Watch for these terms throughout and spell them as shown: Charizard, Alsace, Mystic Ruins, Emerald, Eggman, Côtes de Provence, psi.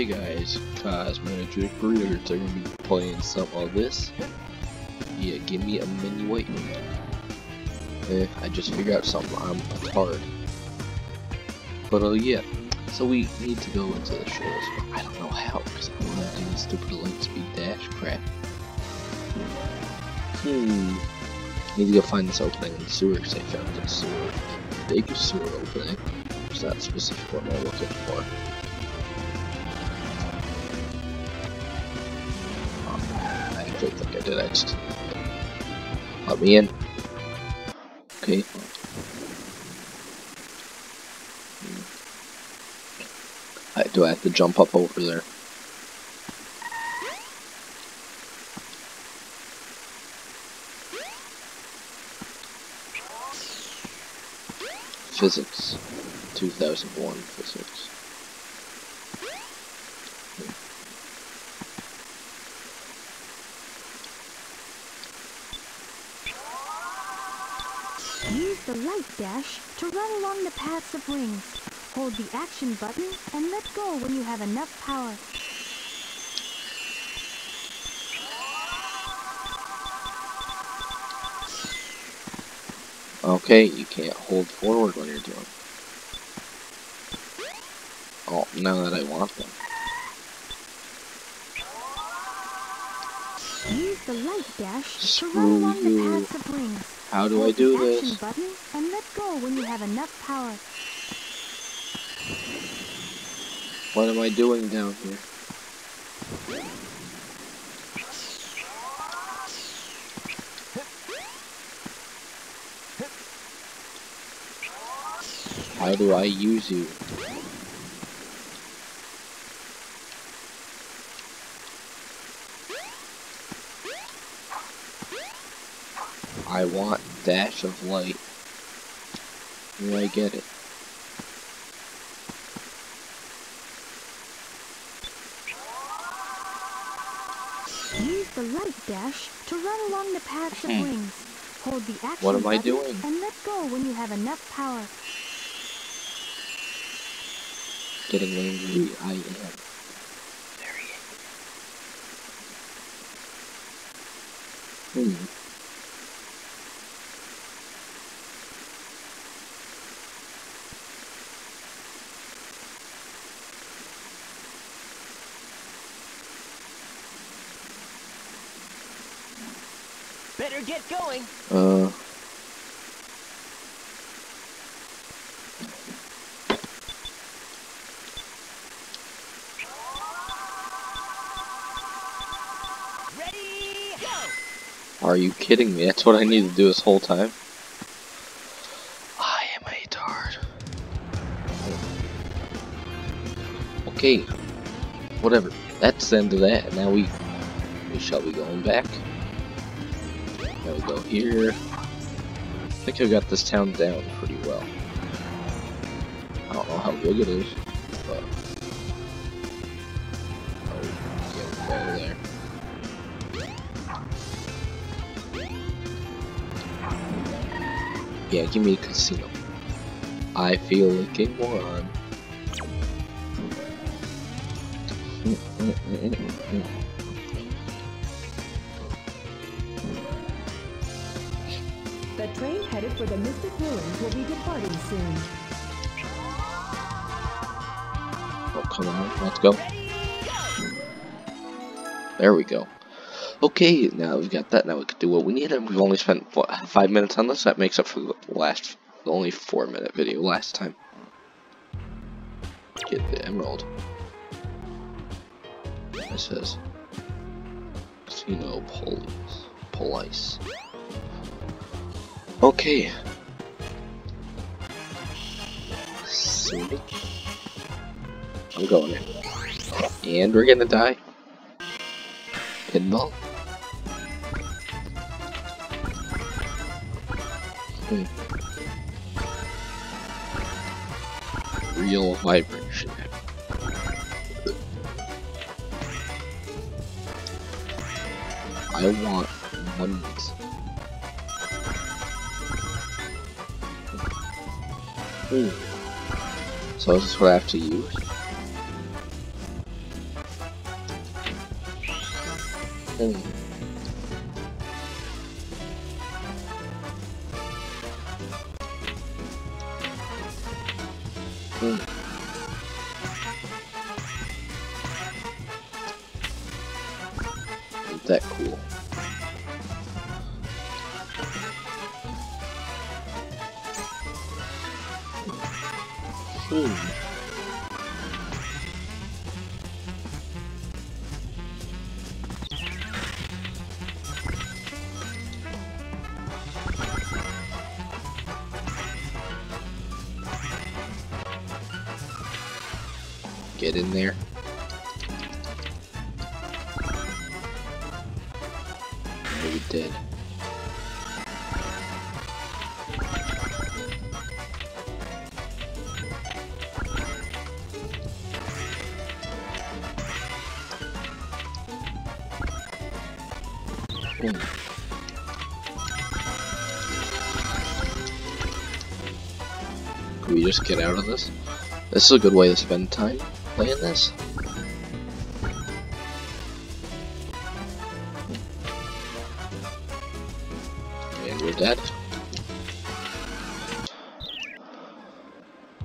Hey guys, Cos Manager Careers. I'm going to be playing some of this. Yeah, give me a menu waiting. I just figured out something. I'm hard. But yeah, so we need to go into the shoals. I don't know how, because I don't want to do this stupid link speed dash crap. Need to go find this opening in the sewer, because I found this sewer. Big sewer opening. It's not specific what I'm looking for. I don't think I did. I just let me in. Okay. Do I have to jump up over there? Physics. 2001 physics. Use the light dash to run along the paths of rings. Hold the action button and let go when you have enough power. Okay, you can't hold forward when you're doing. Oh, now that I want them. Use the light dash to run along the paths of rings. How do I do this? Action button and let go when you have enough power. What am I doing down here? How do I use you? I want dash of light. Do I get it? Use the light dash to run along the paths of rings. Hold the action button and let go when you have enough power. Getting angry, I am. Very angry. Better get going. Ready, go. Are you kidding me? That's what I need to do this whole time. I am a tard. Okay. Whatever. That's the end of that. Now we shall be going back. I'll go here. I think I got this town down pretty well. I don't know how big it is, but oh, yeah, there. Yeah, give me a casino. I feel like a moron. The train headed for the Mystic Ruins will be departing soon. Oh, come on. Let's go. There we go. Okay, now we've got that. Now we can do what we need. And we've only spent, what, 5 minutes on this? That makes up for the last, only 4-minute video last time. Get the Emerald. It says, Casino Police. Okay. See? I'm going in. And we're gonna die. Pinball? Real vibration. I want ones. So is this what I have to use? Uy. Uy. Ain't that cool? Ooh. Get in there. Maybe dead. Boom. Can we just get out of this? This is a good way to spend time. Playing this? And we're dead.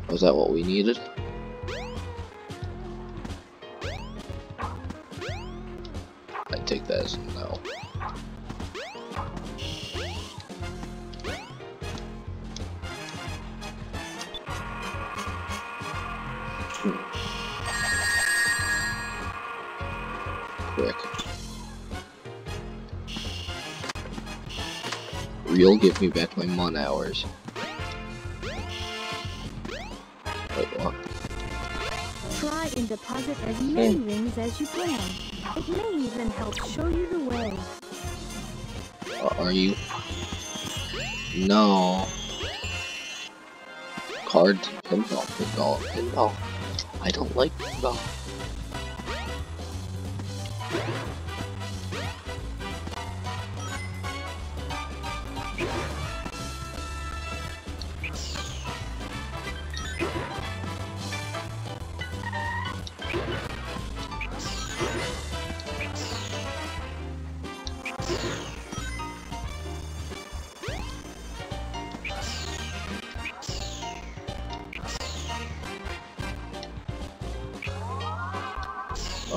Was that what we needed? I take that as a no. Quick. Real, give me back my mon hours. Wait, what? Try and deposit as many rings as you can. It may even help show you the way. Are you? No. Card, pinball, pinball, pinball. I don't like pinball.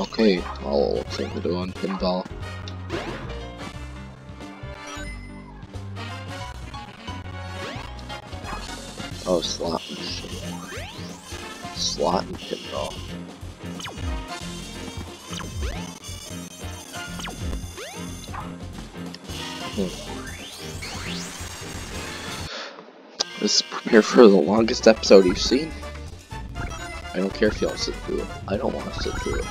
Okay, I'll looks like we're doing pinball. Oh, slot machine. Slot and pinball. This is prepared for the longest episode you've seen. I don't care if y'all sit through it. I don't want to sit through it.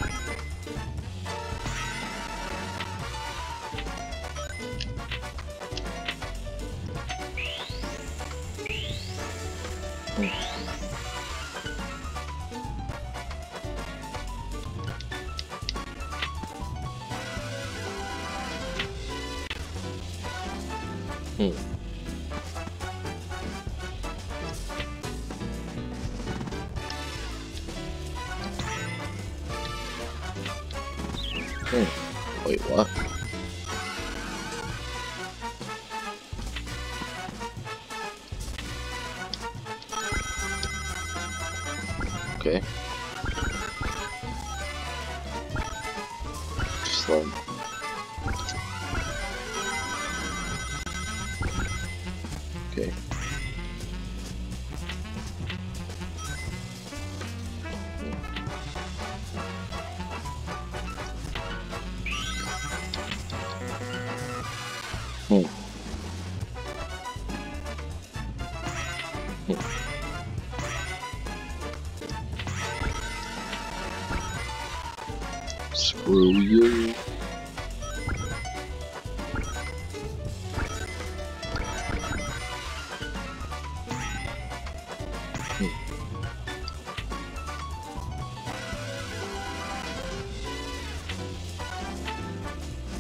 Wait, what? Okay. Just let him. Okay. Screw you.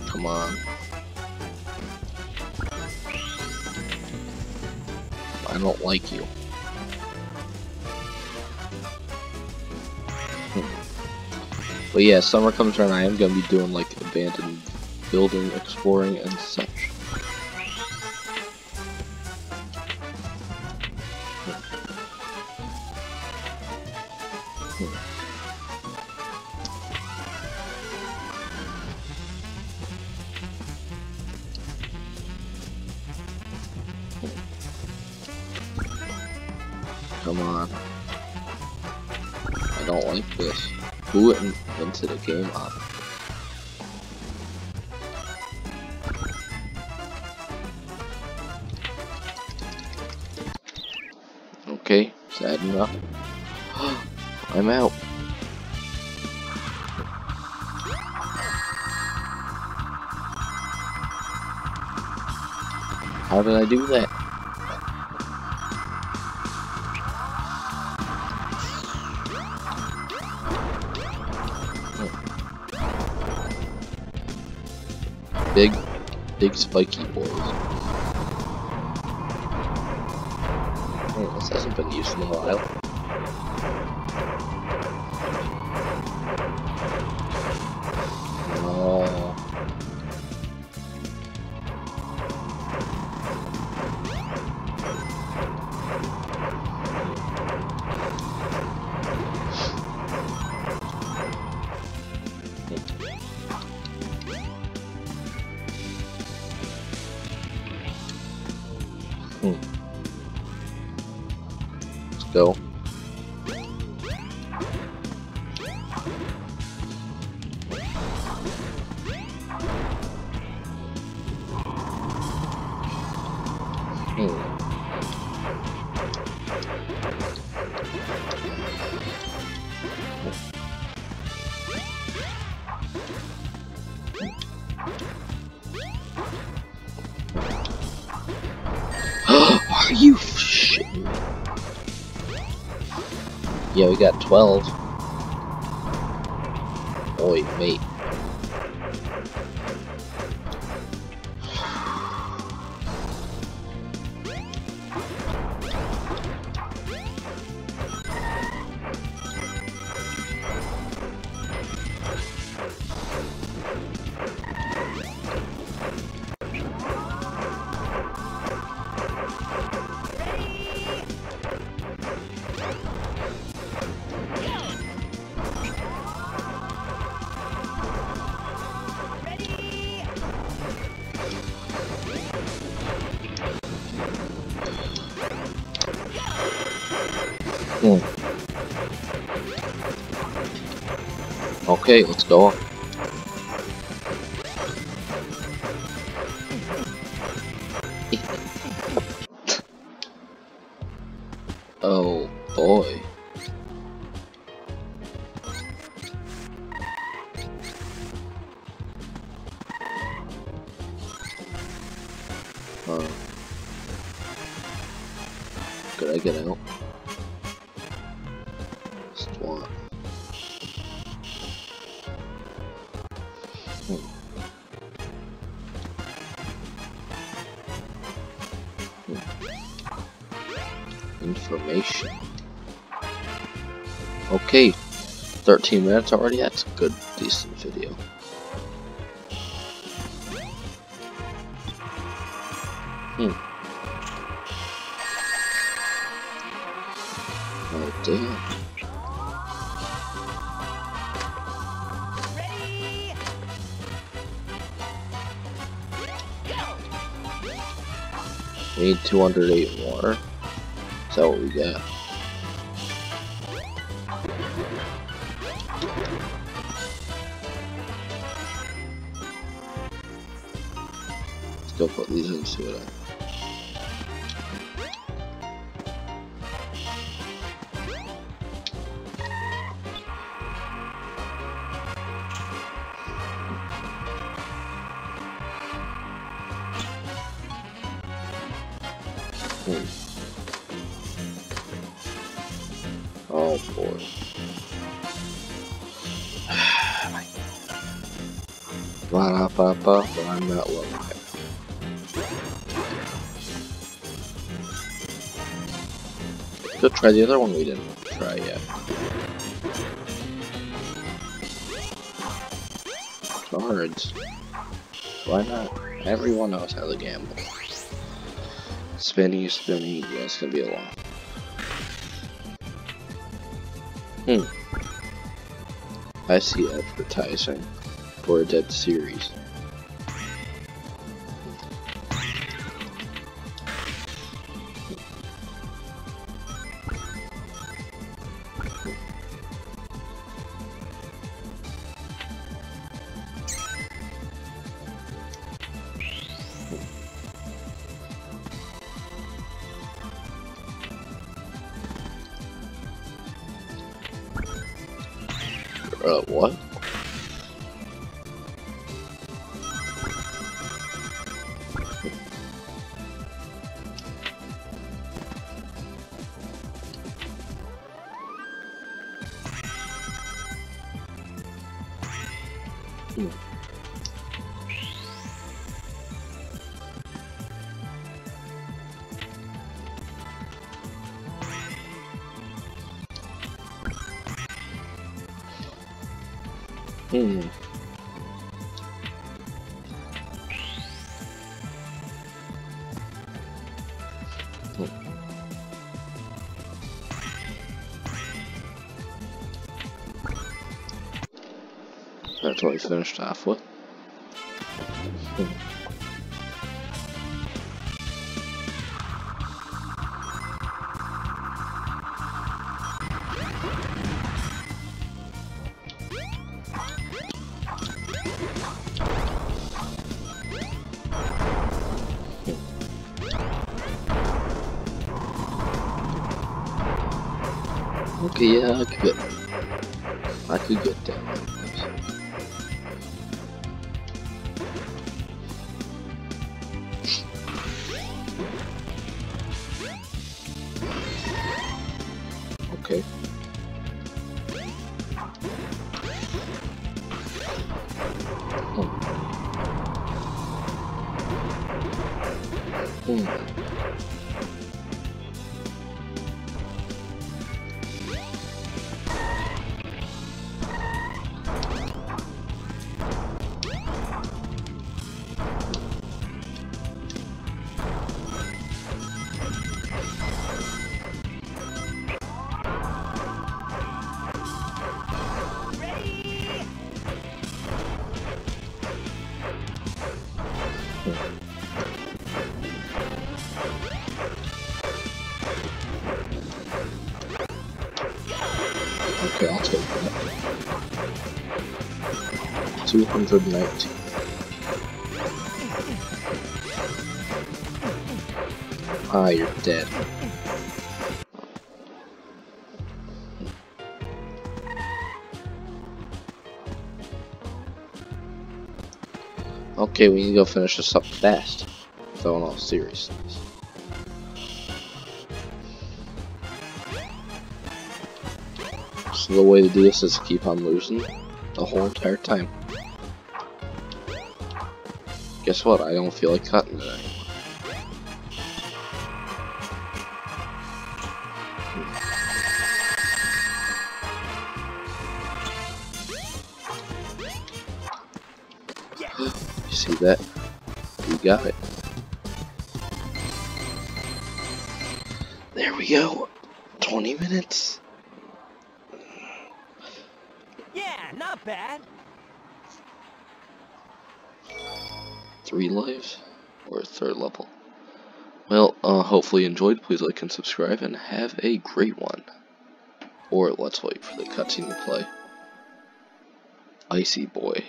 Come on. I don't like you. But yeah, summer comes around, I am going to be doing like abandoned building, exploring, and such. Come on. I don't like this. Who invented a game on? Okay, sad enough. I'm out. How did I do that? Big spiky boys. Hey, this hasn't been used in a while. No. Let's go. Are you shitting me? Yeah, we got 12. Oi, mate. Okay, let's go. Oh boy. Could I get out? Information. Okay, 13 minutes already. That's a good, decent video. Oh damn. We need 208 more. Is that what we got? Let's go put these in and see what Oh boy. Blah blah blah, but I'm not well right. Go try the other one we didn't try yet. Cards. Why not? Everyone knows how to gamble. Spinny, spinny, yes, can be a lot. I see advertising for a dead series. What? That's what we finished off with. Okay, yeah, I could get that one. Okay. Okay, I'll take that. 219. Ah, you're dead. Okay, we need to go finish this up fast. Though in all seriousness. So the way to do this is keep on losing the whole entire time. Guess what? I don't feel like cutting it anymore. You see that? You got it. There we go. 20 minutes. Not bad. 3 lives or 3rd level. Well, hopefully you enjoyed. Please like and subscribe and have a great one. Or let's wait for the cutscene to play. Icy Boy.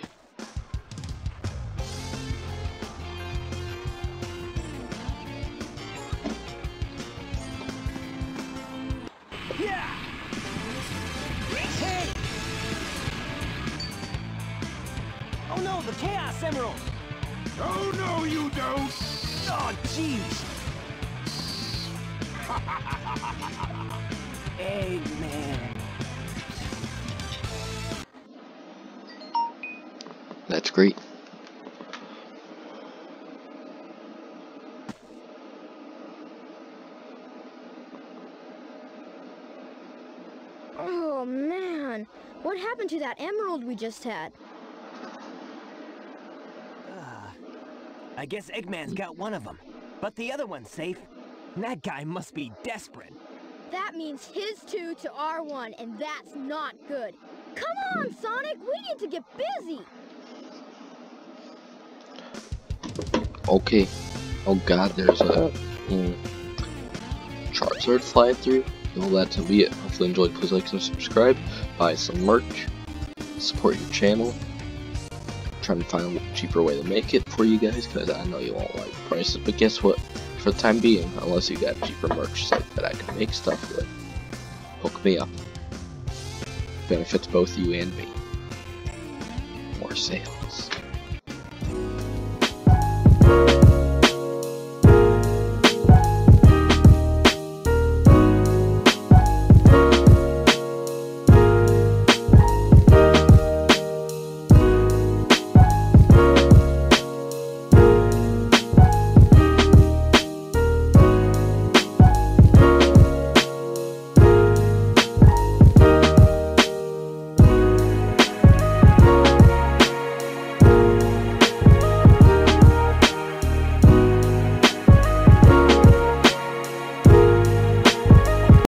Chaos Emerald! Oh no, you don't! Oh jeez! Eggman! That's great. Oh man! What happened to that emerald we just had? I guess Eggman's got one of them, but the other one's safe. That guy must be desperate. That means his two to our one, and that's not good. Come on, Sonic, we need to get busy. Okay. Oh god, there's a Charizard fly through. Well, that's gonna be it. Hopefully you enjoyed. Please like and subscribe. Buy some merch. Support your channel. I'm trying to find a cheaper way to make it for you guys, because I know you won't like prices, but guess what? For the time being, unless you got cheaper merch stuff that I can make stuff with, hook me up. Benefits both you and me. More sales.